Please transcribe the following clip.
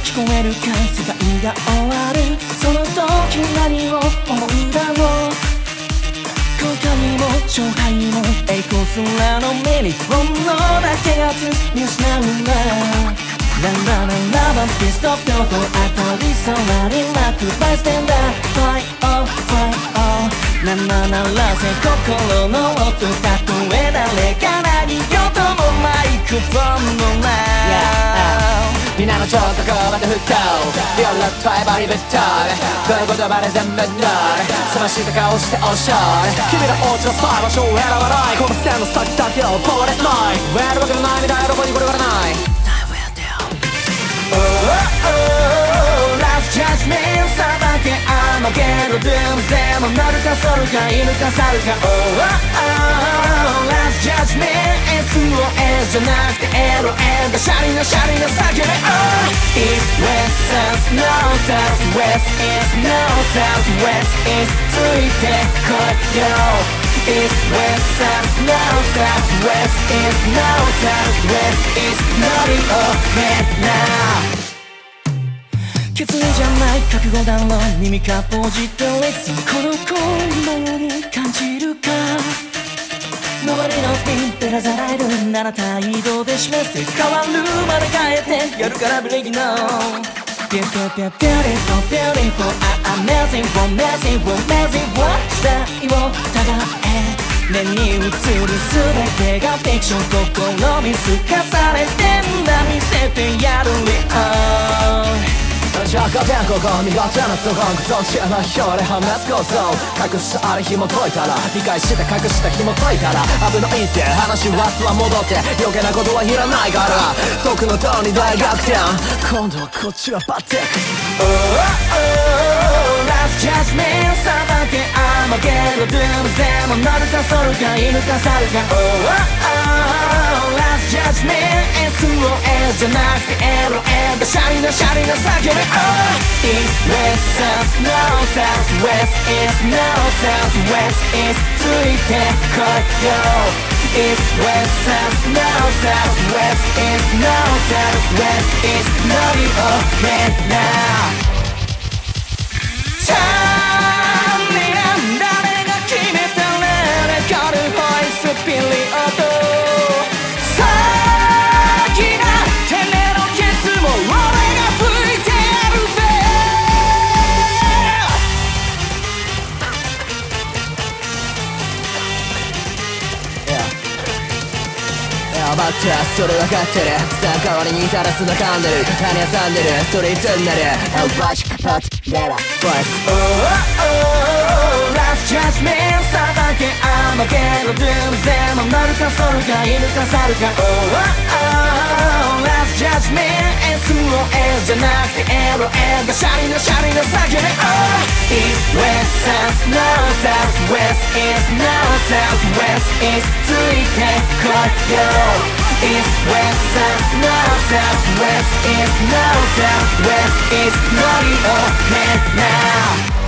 聞こえるか世界が終わるその時何を思うんだろう後悔も勝敗も栄光すらの目に本能だけが見失うんだランランランランピストピョーと当たりそうなリマックバイステンダーファイオファイオななならせ心の音たとえ誰か何事もマイクフォンの前皆の情報まで沸騰リオラットはエバリベッドこの言葉で全部乗る冷ました顔しておしょい君のおうちのさい場所を選ばないこの線の先だけを奪われないウェルバクのない未来どこにこれからない Oh oh oh Last Judgement さばけあまげのドゥームゼもなるかそるか犬か猿か Oh oh oh Last Judgement SOS じゃなくて LN だシャリの叫べ East West South No South West East No South West East ついてこいよ East West South No South West East No South West East 乗り遅れな決意じゃない覚悟だろ耳かぽじって Listen この声のように感じるかNobody knows me 照らされるなら態度で示せ変わるまで変えてやるからブレーキの Beautiful, beautiful, beautiful Amazing, amazing, amazing What? 時代を互え目に映る全てがフィクション心見透かされてんだ見せてやるよじゃあ5点ここ見事なゾーンご存知の表で放つ構造隠したあれ紐解いたら理解して隠した紐解いたら危ないって話はすら戻って余計なことはいらないから毒の塔に大逆転今度はこっちはバッティック Oh oh oh Last Judgement さばけあまげのドゥームゼもなるかそるか犬か猿か Oh oh oh Last Judgement SOS じゃなくて LN だシャリの叫べ East West South No South West East No South West East ついてこいよ East West South No South West East No South West East 乗り遅れな Time に誰が決めたらレコードボイスピリオドそれ分かってるさあ代わりにただ砂噛んでる種挟んでるそれいつになる Oh watch pot better voice Oh oh oh Last Judgement さばけあまげのドゥームゼもなるかそるか犬か猿か Oh oh oh Last Judgement SOS じゃなくて LN がシャリの叫べ Oh East West South No South West East No South West East ついてこいよEast West South No South West East No South West East 乗り遅れな